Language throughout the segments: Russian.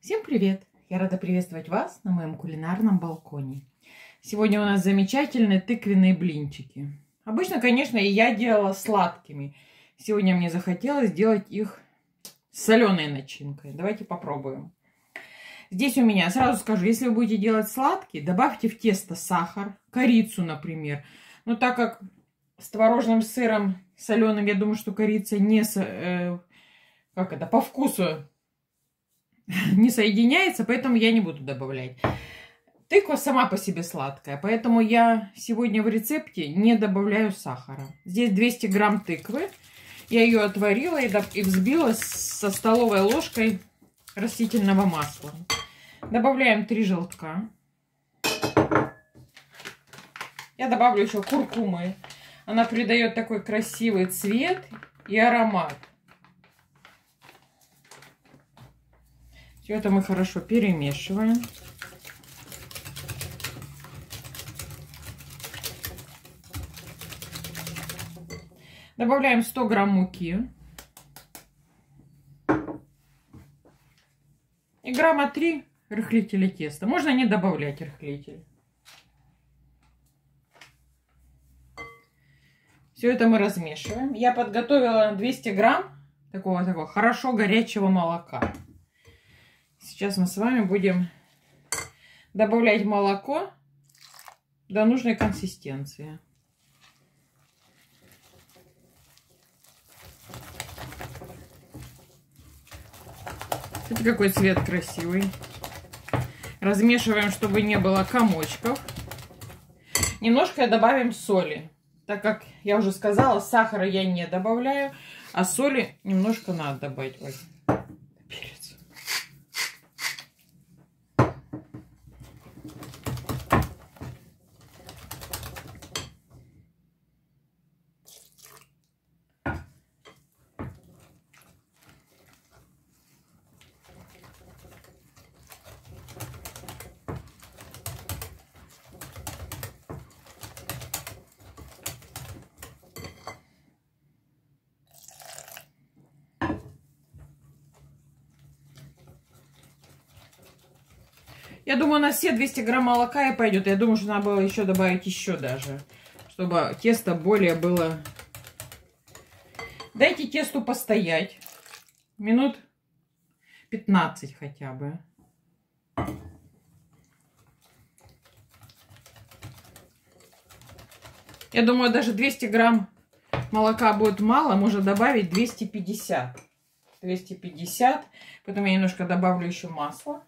Всем привет! Я рада приветствовать вас на моем кулинарном балконе. Сегодня у нас замечательные тыквенные блинчики. Обычно, конечно, и я делала сладкими. Сегодня мне захотелось сделать их с соленой начинкой. Давайте попробуем. Здесь у меня, сразу скажу, если вы будете делать сладкие, добавьте в тесто сахар, корицу, например. Но так как с творожным сыром соленым, я думаю, что корица не по вкусу не соединяется, поэтому я не буду добавлять. Тыква сама по себе сладкая, поэтому я сегодня в рецепте не добавляю сахара. Здесь 200 грамм тыквы. Я ее отварила и взбила со столовой ложкой растительного масла. Добавляем 3 желтка. Я добавлю еще куркумы. Она придает такой красивый цвет и аромат. Все это мы хорошо перемешиваем. Добавляем 100 грамм муки. И грамма 3 рыхлителя теста. Можно не добавлять рыхлитель. Все это мы размешиваем. Я подготовила 200 грамм такого хорошо горячего молока. Сейчас мы с вами будем добавлять молоко до нужной консистенции. Смотрите, какой цвет красивый. Размешиваем, чтобы не было комочков. Немножко добавим соли. Так как я уже сказала, сахара я не добавляю, а соли немножко надо добавить. Ой. Я думаю, на все 200 грамм молока и пойдет. Я думаю, что надо было еще добавить даже, чтобы тесто более было. Дайте тесту постоять минут 15 хотя бы. Я думаю, даже 200 грамм молока будет мало. Можно добавить 250. Потом я немножко добавлю еще масла.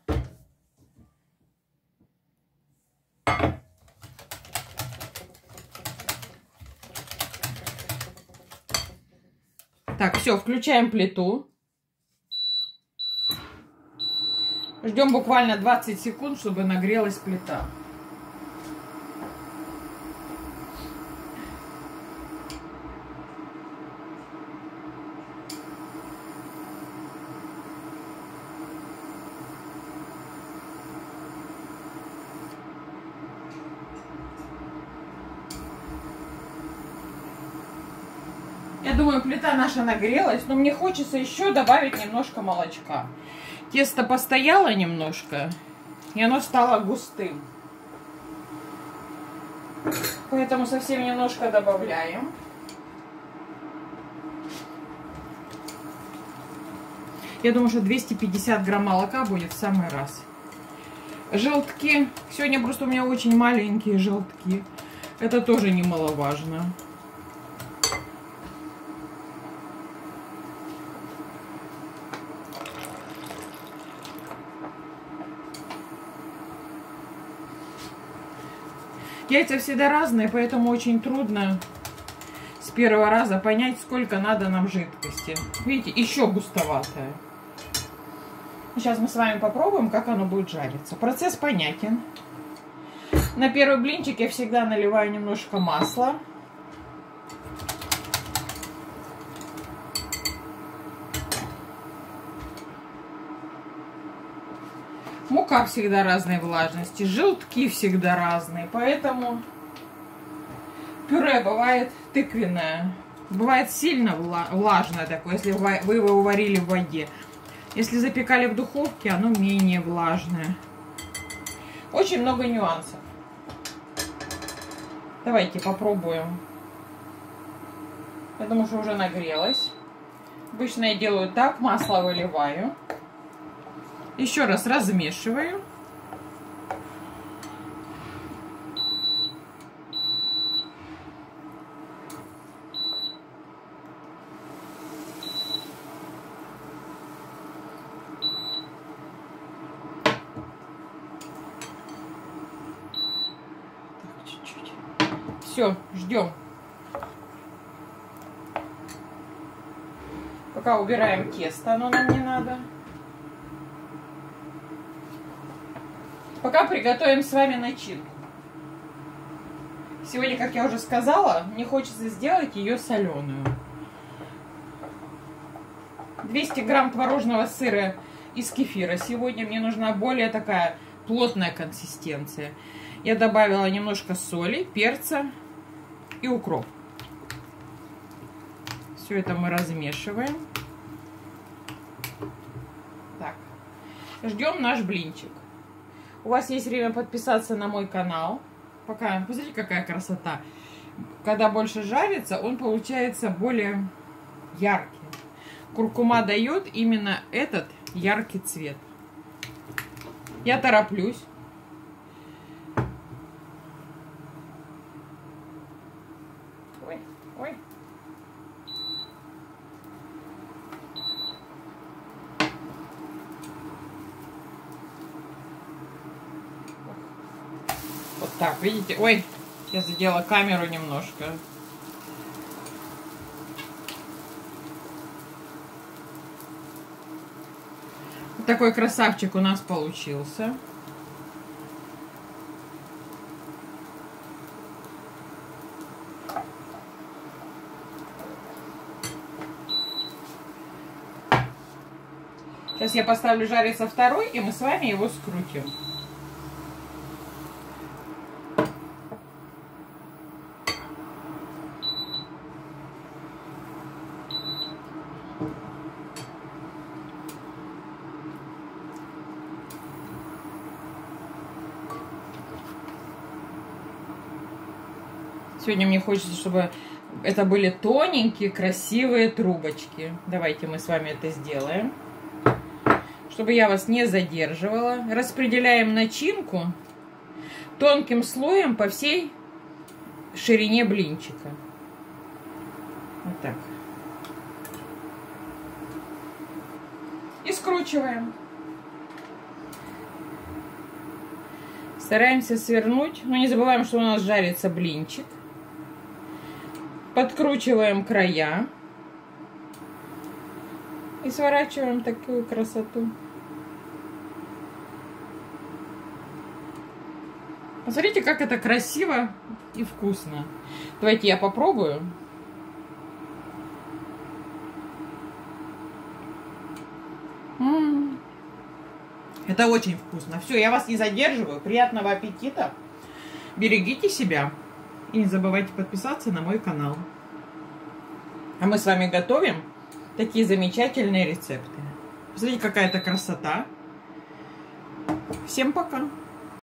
Так, все, включаем плиту. Ждем буквально 20 секунд, чтобы нагрелась плита. Я думаю, плита наша нагрелась, но мне хочется еще добавить немножко молочка. Тесто постояло немножко, и оно стало густым. Поэтому совсем немножко добавляем. Я думаю, что 250 грамм молока будет в самый раз. Желтки. Сегодня просто у меня очень маленькие желтки. Это тоже немаловажно. Яйца всегда разные, поэтому очень трудно с первого раза понять, сколько надо нам жидкости. Видите, еще густоватая. Сейчас мы с вами попробуем, как оно будет жариться. Процесс понятен. На первый блинчик я всегда наливаю немножко масла. Мука всегда разной влажности, желтки всегда разные, поэтому пюре бывает тыквенное, бывает сильно влажное такое, если вы его уварили в воде. Если запекали в духовке, оно менее влажное. Очень много нюансов. Давайте попробуем. Я думаю, что уже нагрелось. Обычно я делаю так, масло выливаю. Еще раз размешиваю. Все, ждем. Пока убираем тесто, оно нам не надо. Пока приготовим с вами начинку. Сегодня, как я уже сказала, мне хочется сделать ее соленую. 200 грамм творожного сыра из кефира. Сегодня мне нужна более такая плотная консистенция. Я добавила немножко соли, перца и укроп. Все это мы размешиваем. Так. Ждем наш блинчик. У вас есть время подписаться на мой канал. Пока, посмотрите, какая красота. Когда больше жарится, он получается более яркий. Куркума дает именно этот яркий цвет. Я тороплюсь. Ой. Вот так, видите? Ой, я задела камеру немножко. Вот такой красавчик у нас получился. Сейчас я поставлю жариться второй, и мы с вами его скрутим. Сегодня мне хочется, чтобы это были тоненькие, красивые трубочки. Давайте мы с вами это сделаем. Чтобы я вас не задерживала, распределяем начинку тонким слоем по всей ширине блинчика. Вот так. И скручиваем. Стараемся свернуть, но не забываем, что у нас жарится блинчик. Подкручиваем края. И сворачиваем такую красоту. Посмотрите, как это красиво и вкусно. Давайте я попробую. Это очень вкусно. Все, я вас не задерживаю. Приятного аппетита. Берегите себя. И не забывайте подписаться на мой канал. А мы с вами готовим такие замечательные рецепты. Посмотрите, какая это красота. Всем пока!